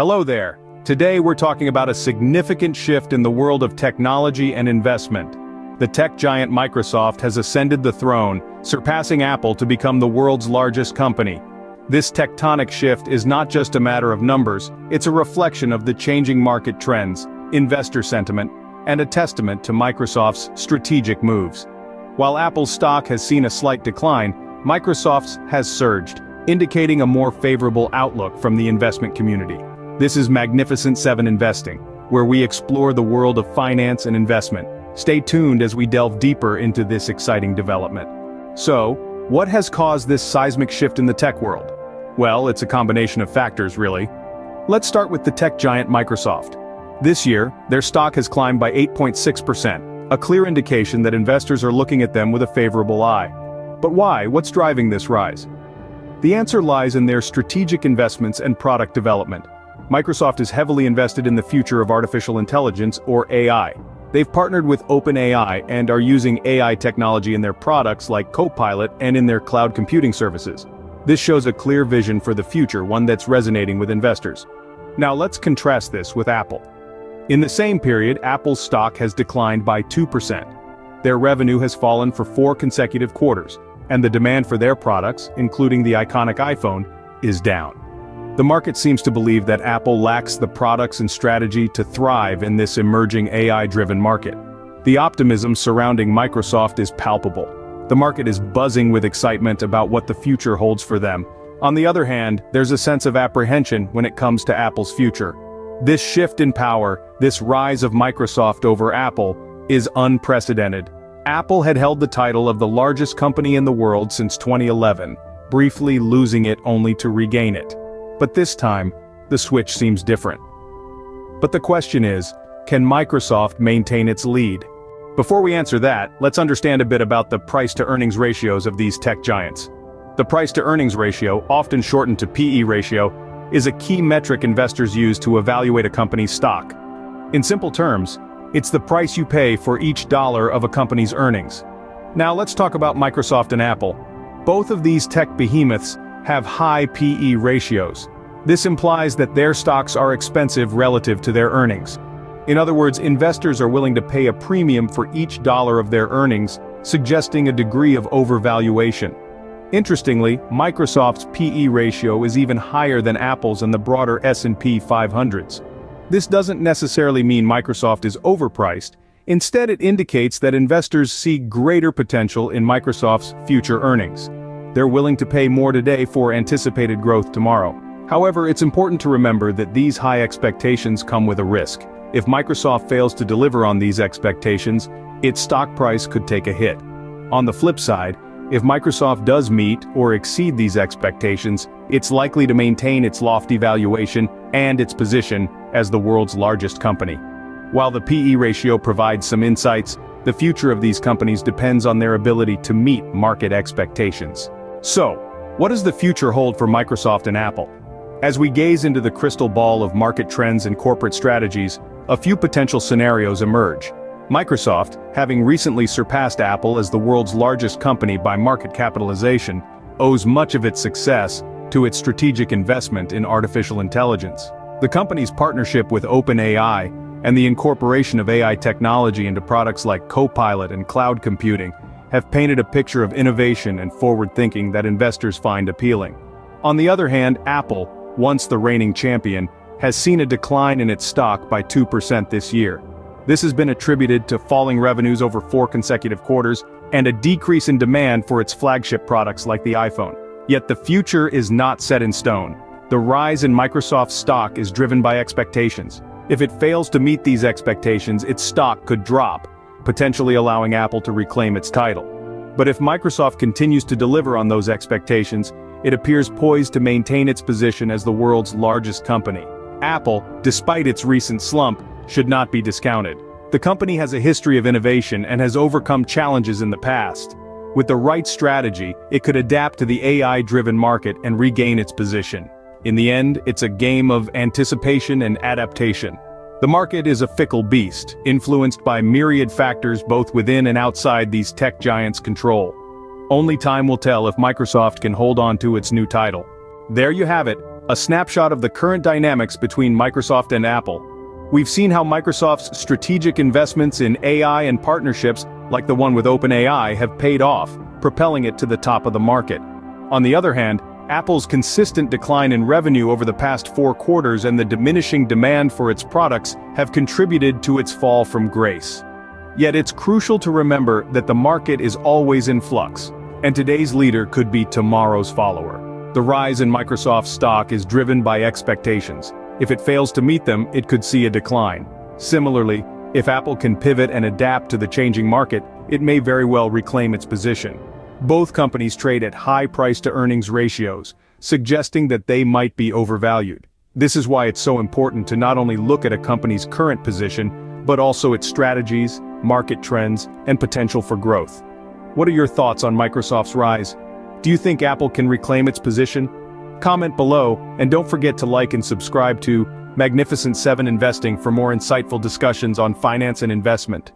Hello there. Today we're talking about a significant shift in the world of technology and investment. The tech giant Microsoft has ascended the throne, surpassing Apple to become the world's largest company. This tectonic shift is not just a matter of numbers, it's a reflection of the changing market trends, investor sentiment, and a testament to Microsoft's strategic moves. While Apple's stock has seen a slight decline, Microsoft's has surged, indicating a more favorable outlook from the investment community. This is Magnificent 7 Investing, where we explore the world of finance and investment. Stay tuned as we delve deeper into this exciting development. So, what has caused this seismic shift in the tech world? Well, it's a combination of factors, really. Let's start with the tech giant Microsoft. This year, their stock has climbed by 8.6%, a clear indication that investors are looking at them with a favorable eye. But why? What's driving this rise? The answer lies in their strategic investments and product development. Microsoft is heavily invested in the future of artificial intelligence, or AI. They've partnered with OpenAI and are using AI technology in their products like Copilot and in their cloud computing services. This shows a clear vision for the future, one that's resonating with investors. Now let's contrast this with Apple. In the same period, Apple's stock has declined by 2%. Their revenue has fallen for 4 consecutive quarters, and the demand for their products, including the iconic iPhone, is down. The market seems to believe that Apple lacks the products and strategy to thrive in this emerging AI-driven market. The optimism surrounding Microsoft is palpable. The market is buzzing with excitement about what the future holds for them. On the other hand, there's a sense of apprehension when it comes to Apple's future. This shift in power, this rise of Microsoft over Apple, is unprecedented. Apple had held the title of the largest company in the world since 2011, briefly losing it only to regain it. But this time, the switch seems different. But the question is, can Microsoft maintain its lead? Before we answer that, let's understand a bit about the price-to-earnings ratios of these tech giants. The price-to-earnings ratio, often shortened to PE ratio, is a key metric investors use to evaluate a company's stock. In simple terms, it's the price you pay for each dollar of a company's earnings. Now let's talk about Microsoft and Apple. Both of these tech behemoths have high PE ratios. This implies that their stocks are expensive relative to their earnings. In other words, investors are willing to pay a premium for each dollar of their earnings, suggesting a degree of overvaluation. Interestingly, Microsoft's PE ratio is even higher than Apple's and the broader S&P 500s. This doesn't necessarily mean Microsoft is overpriced. Instead, it indicates that investors see greater potential in Microsoft's future earnings. They're willing to pay more today for anticipated growth tomorrow. However, it's important to remember that these high expectations come with a risk. If Microsoft fails to deliver on these expectations, its stock price could take a hit. On the flip side, if Microsoft does meet or exceed these expectations, it's likely to maintain its lofty valuation and its position as the world's largest company. While the PE ratio provides some insights, the future of these companies depends on their ability to meet market expectations. So, what does the future hold for Microsoft and Apple? As we gaze into the crystal ball of market trends and corporate strategies, a few potential scenarios emerge. Microsoft, having recently surpassed Apple as the world's largest company by market capitalization, owes much of its success to its strategic investment in artificial intelligence. The company's partnership with OpenAI and the incorporation of AI technology into products like Copilot and cloud computing have painted a picture of innovation and forward-thinking that investors find appealing. On the other hand, Apple, once the reigning champion, has seen a decline in its stock by 2% this year. This has been attributed to falling revenues over 4 consecutive quarters and a decrease in demand for its flagship products like the iPhone. Yet the future is not set in stone. The rise in Microsoft's stock is driven by expectations. If it fails to meet these expectations, its stock could drop, potentially allowing Apple to reclaim its title. But if Microsoft continues to deliver on those expectations, it appears poised to maintain its position as the world's largest company. Apple, despite its recent slump, should not be discounted. The company has a history of innovation and has overcome challenges in the past. With the right strategy, it could adapt to the AI-driven market and regain its position. In the end, it's a game of anticipation and adaptation. The market is a fickle beast, influenced by myriad factors both within and outside these tech giants' control. Only time will tell if Microsoft can hold on to its new title. There you have it, a snapshot of the current dynamics between Microsoft and Apple. We've seen how Microsoft's strategic investments in AI and partnerships, like the one with OpenAI, have paid off, propelling it to the top of the market. On the other hand, Apple's consistent decline in revenue over the past 4 quarters and the diminishing demand for its products have contributed to its fall from grace. Yet it's crucial to remember that the market is always in flux, and today's leader could be tomorrow's follower. The rise in Microsoft's stock is driven by expectations. If it fails to meet them, it could see a decline. Similarly, if Apple can pivot and adapt to the changing market, it may very well reclaim its position. Both companies trade at high price-to-earnings ratios, suggesting that they might be overvalued. This is why it's so important to not only look at a company's current position, but also its strategies, market trends, and potential for growth. What are your thoughts on Microsoft's rise? Do you think Apple can reclaim its position? Comment below, and don't forget to like and subscribe to Magnificent 7 Investing for more insightful discussions on finance and investment.